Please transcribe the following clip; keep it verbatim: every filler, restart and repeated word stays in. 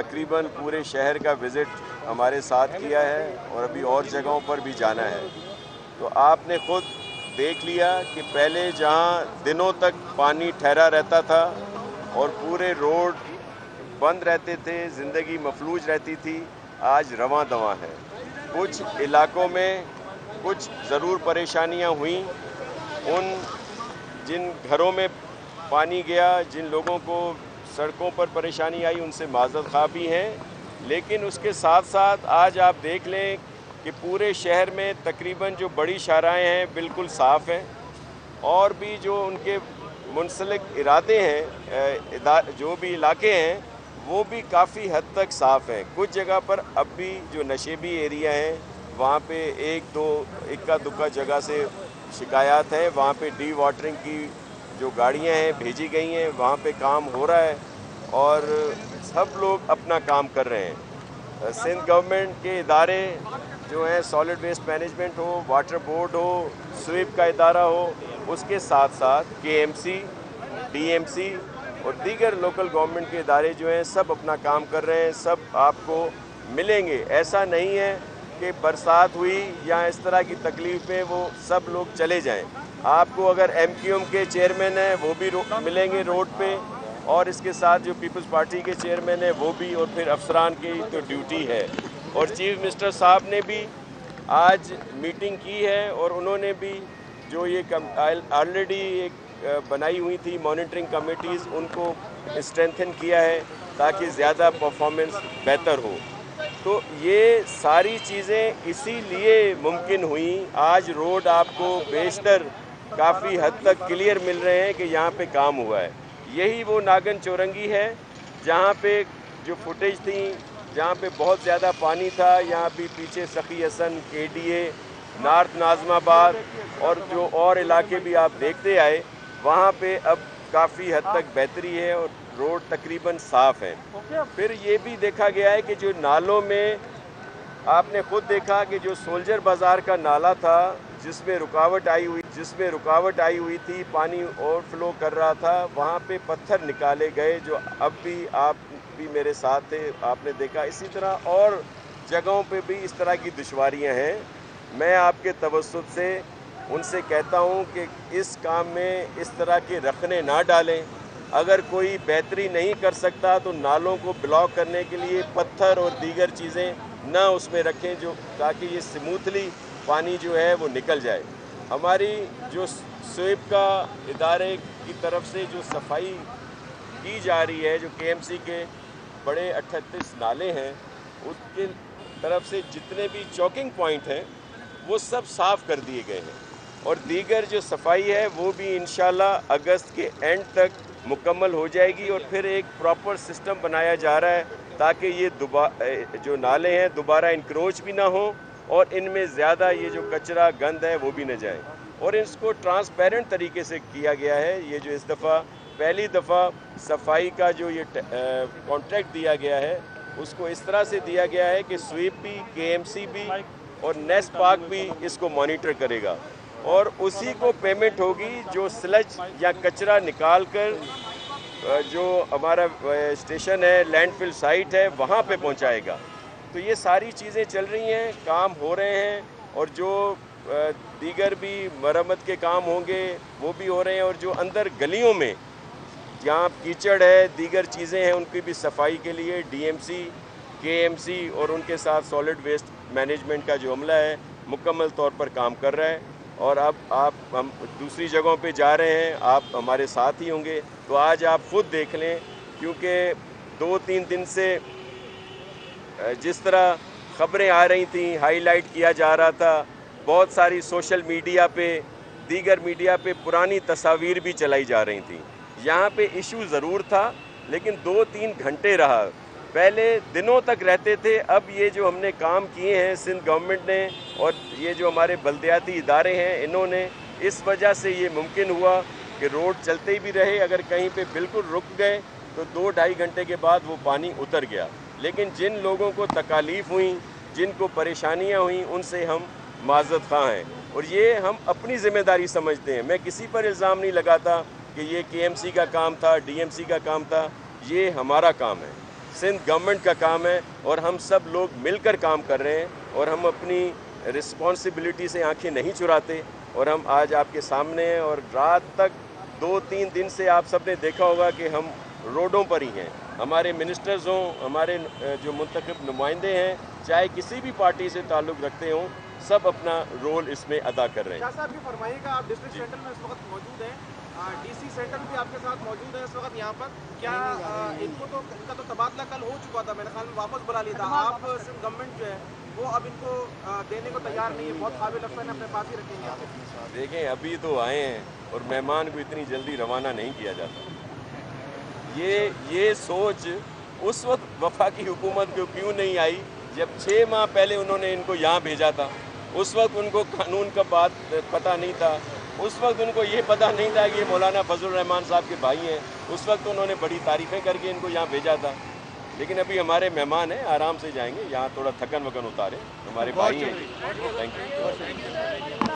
तकरीबन पूरे शहर का विज़िट हमारे साथ किया है और अभी और जगहों पर भी जाना है। तो आपने खुद देख लिया कि पहले जहां दिनों तक पानी ठहरा रहता था और पूरे रोड बंद रहते थे, ज़िंदगी मफलूज रहती थी, आज रवां दवां है। कुछ इलाकों में कुछ ज़रूर परेशानियां हुई, उन जिन घरों में पानी गया, जिन लोगों को सड़कों पर परेशानी आई, उनसे माजरत खा भी हैं। लेकिन उसके साथ साथ आज आप देख लें कि पूरे शहर में तकरीबन जो बड़ी शाहराएँ हैं बिल्कुल साफ़ हैं और भी जो उनके मुंसलिक इरादे हैं, जो भी इलाके हैं वो भी काफ़ी हद तक साफ़ हैं। कुछ जगह पर अब भी जो नशेबी एरिया हैं वहाँ पे एक दो इक्का दुक्का जगह से शिकायत है, वहाँ पे डी वाटरिंग की जो गाड़ियाँ हैं भेजी गई हैं, वहाँ पे काम हो रहा है और सब लोग अपना काम कर रहे हैं। सिंध गवर्नमेंट के इदारे जो हैं, सॉलिड वेस्ट मैनेजमेंट हो, वाटर बोर्ड हो, स्वीप का इदारा हो, उसके साथ साथ के M C, D M C और दीगर लोकल गवर्नमेंट के इदारे जो हैं सब अपना काम कर रहे हैं। सब आपको मिलेंगे, ऐसा नहीं है कि बरसात हुई या इस तरह की तकलीफ़ में वो सब लोग चले जाएँ। आपको अगर एम क्यू एम के चेयरमैन हैं वो भी रो, मिलेंगे रोड पे, और इसके साथ जो पीपल्स पार्टी के चेयरमैन हैं वो भी, और फिर अफसरान की तो ड्यूटी है। और चीफ मिनिस्टर साहब ने भी आज मीटिंग की है और उन्होंने भी जो ये ऑलरेडी एक बनाई हुई थी मॉनिटरिंग कमेटीज़, उनको स्ट्रेंथन किया है ताकि ज़्यादा परफॉर्मेंस बेहतर हो। तो ये सारी चीज़ें इसीलिए मुमकिन हुई। आज रोड आपको बेशतर काफ़ी हद तक क्लियर मिल रहे हैं कि यहाँ पे काम हुआ है। यही वो नागन चौरंगी है जहाँ पे जो फुटेज थी, जहाँ पे बहुत ज़्यादा पानी था, यहाँ भी पीछे सखी हसन, के डी ए, नॉर्थ नाजमाबाद और जो और इलाके भी आप देखते आए, वहाँ पे अब काफ़ी हद तक बेहतरी है और रोड तकरीबन साफ़ है। फिर ये भी देखा गया है कि जो नालों में आपने खुद देखा कि जो सोल्जर बाज़ार का नाला था जिसमें रुकावट आई हुई जिसमें रुकावट आई हुई थी, पानी ओवरफ्लो कर रहा था, वहाँ पे पत्थर निकाले गए जो अब भी, आप भी मेरे साथ थे, आपने देखा। इसी तरह और जगहों पे भी इस तरह की दुश्वारियाँ हैं। मैं आपके तवस्सुत से उनसे कहता हूँ कि इस काम में इस तरह के रखने ना डालें। अगर कोई बेहतरी नहीं कर सकता तो नालों को ब्लॉक करने के लिए पत्थर और दीगर चीज़ें ना उसमें रखें, जो ताकि ये स्मूथली पानी जो है वो निकल जाए। हमारी जो स्वीप का इदारे की तरफ से जो सफाई की जा रही है, जो के एम सी के बड़े अट्ठतीस नाले हैं उसके तरफ से जितने भी चॉकिंग पॉइंट हैं वो सब साफ़ कर दिए गए हैं और दीगर जो सफाई है वो भी इंशाल्लाह अगस्त के एंड तक मुकम्मल हो जाएगी। और फिर एक प्रॉपर सिस्टम बनाया जा रहा है ताकि ये दोबारा जो नाले हैं दोबारा इंक्रोच भी ना हो और इनमें ज़्यादा ये जो कचरा गंद है वो भी न जाए। और इसको ट्रांसपेरेंट तरीके से किया गया है। ये जो इस दफ़ा पहली दफ़ा सफाई का जो ये कॉन्ट्रैक्ट दिया गया है उसको इस तरह से दिया गया है कि स्वीप भी, के एम सी भी और नेस्ट पार्क भी इसको मॉनिटर करेगा और उसी को पेमेंट होगी जो स्लज या कचरा निकाल कर जो हमारा स्टेशन है, लैंडफिल साइट है, वहाँ पे पहुँचाएगा। तो ये सारी चीज़ें चल रही हैं, काम हो रहे हैं और जो दीगर भी मरम्मत के काम होंगे वो भी हो रहे हैं। और जो अंदर गलियों में जहाँ कीचड़ है, दीगर चीज़ें हैं, उनकी भी सफाई के लिए डी एम सी, के एम सी और उनके साथ सॉलिड वेस्ट मैनेजमेंट का जो अमला है मुकम्मल तौर पर काम कर रहा है। और अब आप हम दूसरी जगहों पे जा रहे हैं, आप हमारे साथ ही होंगे। तो आज आप खुद देख लें, क्योंकि दो तीन दिन से जिस तरह खबरें आ रही थी, हाईलाइट किया जा रहा था, बहुत सारी सोशल मीडिया पे, दीगर मीडिया पे पुरानी तस्वीर भी चलाई जा रही थी। यहाँ पे इशू ज़रूर था लेकिन दो तीन घंटे रहा, पहले दिनों तक रहते थे। अब ये जो हमने काम किए हैं सिंध गवर्नमेंट ने और ये जो हमारे बलदियाती इदारे हैं इन्होंने, इस वजह से ये मुमकिन हुआ कि रोड चलते ही भी रहे। अगर कहीं पे बिल्कुल रुक गए तो दो ढाई घंटे के बाद वो पानी उतर गया। लेकिन जिन लोगों को तकालीफ हुई, जिनको परेशानियाँ हुई, उनसे हम माजरत खा हैं और ये हम अपनी ज़िम्मेदारी समझते हैं। मैं किसी पर इल्ज़ाम नहीं लगाता कि ये के एम सी का काम था, डी एम सी का काम था, ये हमारा काम है। सिंध गवर्नमेंट का काम है और हम सब लोग मिलकर काम कर रहे हैं और हम अपनी रिस्पॉन्सिबिलिटी से आंखें नहीं चुराते और हम आज आपके सामने हैं। और रात तक दो तीन दिन से आप सब ने देखा होगा कि हम रोडों पर ही हैं, हमारे मिनिस्टर्स हों, हमारे जो मुंतखब नुमाइंदे हैं, चाहे किसी भी पार्टी से ताल्लुक़ रखते हों, सब अपना रोल इसमें अदा कर रहे हैं। शाह साहब ये फरमाइएगा, आप डिस्ट्रिक्ट सेंटर में इस वक्त मौजूद हैं, डीसी सेंटर भी आपके साथ मौजूद है इस वक्त यहाँ पर, क्या इनको तो इनका तो तबादला कल हो चुका था, मेरे ख्याल में वापस बुला लिया था, आप सिर्फ गवर्नमेंट जो है वो अब इनको देने को तैयार नहीं है, बहुत काबिल अफसर अपने पास ही रखेंगे आप? देखें, अभी तो आए हैं और मेहमान को इतनी जल्दी रवाना नहीं किया जाता। ये ये सोच उस वक्त वफाकी हुकूमत को क्यों नहीं आई जब छः माह पहले उन्होंने इनको यहाँ भेजा था। उस वक्त उनको कानून का बात पता नहीं था, उस वक्त उनको ये पता नहीं था कि ये मौलाना फजल रहमान साहब के भाई हैं, उस वक्त उन्होंने बड़ी तारीफ़ें करके इनको यहाँ भेजा था। लेकिन अभी हमारे मेहमान हैं, आराम से जाएंगे, यहाँ थोड़ा थकन वकन उतारे, हमारे भाई हैं। Thank you.